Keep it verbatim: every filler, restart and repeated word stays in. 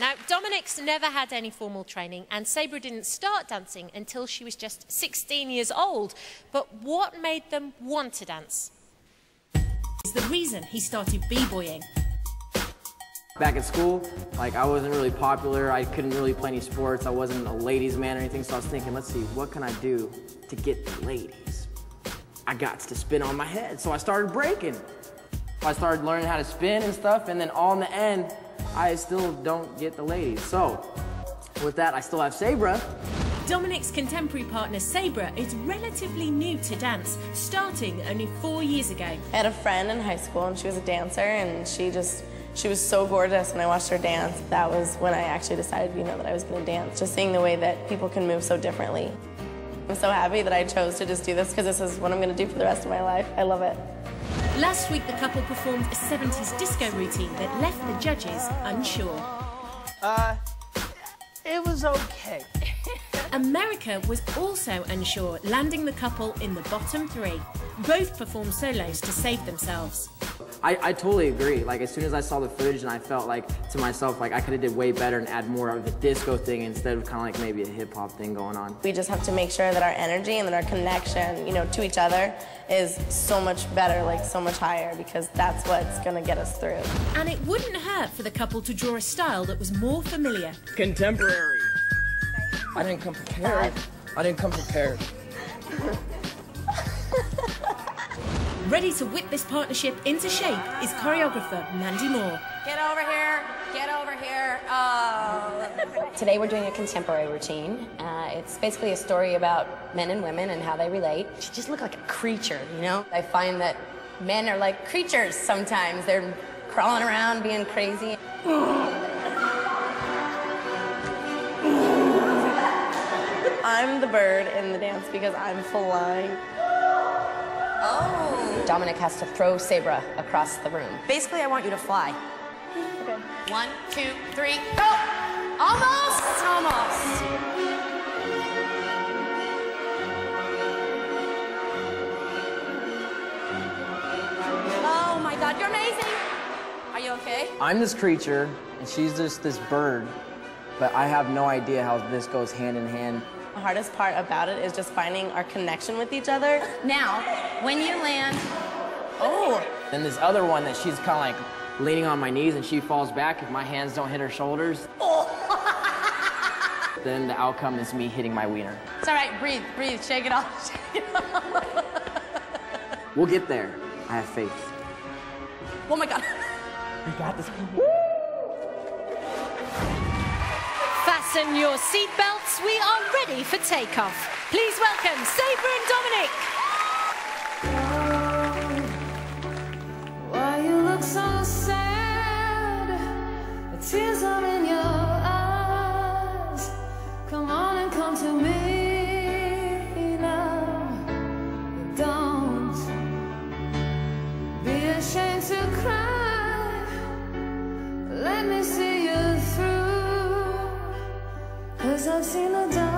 Now, Dominic's never had any formal training, and Sabra didn't start dancing until she was just sixteen years old. But what made them want to dance? It's the reason he started b-boying. Back at school, like, I wasn't really popular. I couldn't really play any sports. I wasn't a ladies' man or anything, so I was thinking, let's see, what can I do to get the ladies? I got to spin on my head, so I started breaking. I started learning how to spin and stuff, and then all in the end, I still don't get the ladies. So, with that, I still have Sabra. Dominic's contemporary partner, Sabra, is relatively new to dance, starting only four years ago. I had a friend in high school, and she was a dancer, and she just, she was so gorgeous when I watched her dance. That was when I actually decided, you know, that I was going to dance, just seeing the way that people can move so differently. I'm so happy that I chose to just do this, because this is what I'm going to do for the rest of my life. I love it. Last week, the couple performed a seventies disco routine that left the judges unsure. Uh, it was okay. America was also unsure, landing the couple in the bottom three. Both performed solos to save themselves. I, I totally agree. Like, as soon as I saw the footage, and I felt like to myself, like, I could have did way better and add more of the disco thing instead of kind of like maybe a hip hop thing going on. We just have to make sure that our energy and that our connection, you know, to each other is so much better, like so much higher, because that's what's gonna get us through. And it wouldn't hurt for the couple to draw a style that was more familiar. Contemporary. I didn't come prepared. I didn't come prepared. Ready to whip this partnership into shape is choreographer Mandy Moore. Get over here, get over here. Oh. Today we're doing a contemporary routine. Uh, it's basically a story about men and women and how they relate. She just looked like a creature, you know? I find that men are like creatures sometimes. They're crawling around, being crazy. I'm the bird in the dance because I'm flying. Oh. Dominic has to throw Sabra across the room. Basically, I want you to fly. Okay. One, two, three, go! Almost! Almost. Oh my God, you're amazing! Are you okay? I'm this creature, and she's just this bird, but I have no idea how this goes hand in hand. The hardest part about it is just finding our connection with each other. Now, when you land, oh. Then this other one that she's kind of like leaning on my knees and she falls back if my hands don't hit her shoulders. Oh. Then the outcome is me hitting my wiener. It's all right, breathe, breathe, shake it off, shake it off. We'll get there. I have faith. Oh my God. We got this. Woo! Fasten your seatbelts, we are ready for takeoff. Please welcome Sabra and Dominic. Why you look so sad, the tears are in your eyes. Come on and come to me now, but don't be ashamed to cry. Let me see you through, 'cause I've seen the dark.